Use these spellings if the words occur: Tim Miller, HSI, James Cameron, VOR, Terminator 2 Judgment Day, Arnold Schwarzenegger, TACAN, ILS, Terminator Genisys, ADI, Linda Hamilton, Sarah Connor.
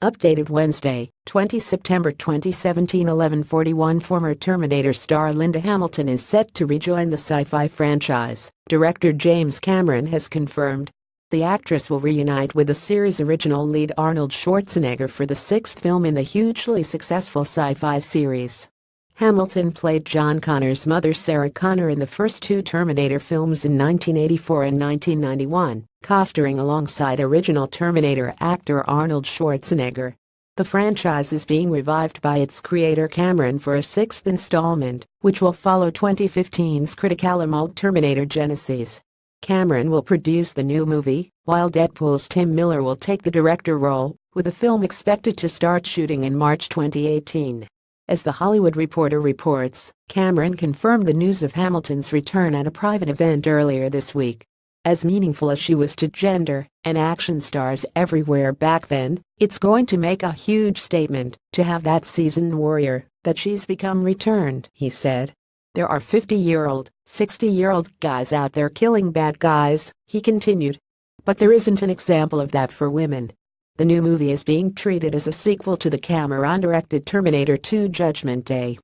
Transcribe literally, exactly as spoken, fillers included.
Updated Wednesday, the twentieth of September twenty seventeen, eleven forty-one. Former Terminator star Linda Hamilton is set to rejoin the sci-fi franchise, director James Cameron has confirmed. The actress will reunite with the series' original lead Arnold Schwarzenegger for the sixth film in the hugely successful sci-fi series. Hamilton played John Connor's mother Sarah Connor in the first two Terminator films in nineteen eighty-four and nineteen ninety-one, co-starring alongside original Terminator actor Arnold Schwarzenegger. The franchise is being revived by its creator Cameron for a sixth installment, which will follow twenty fifteen's critical acclaim Terminator Genisys. Cameron will produce the new movie, while Deadpool's Tim Miller will take the director role, with the film expected to start shooting in March twenty eighteen. As The Hollywood Reporter reports, Cameron confirmed the news of Hamilton's return at a private event earlier this week. As meaningful as she was to gender and action stars everywhere back then, it's going to make a huge statement to have that seasoned warrior that she's become returned, he said. There are fifty-year-old, sixty-year-old guys out there killing bad guys, he continued. But there isn't an example of that for women. The new movie is being treated as a sequel to the Cameron-directed Terminator two Judgment Day.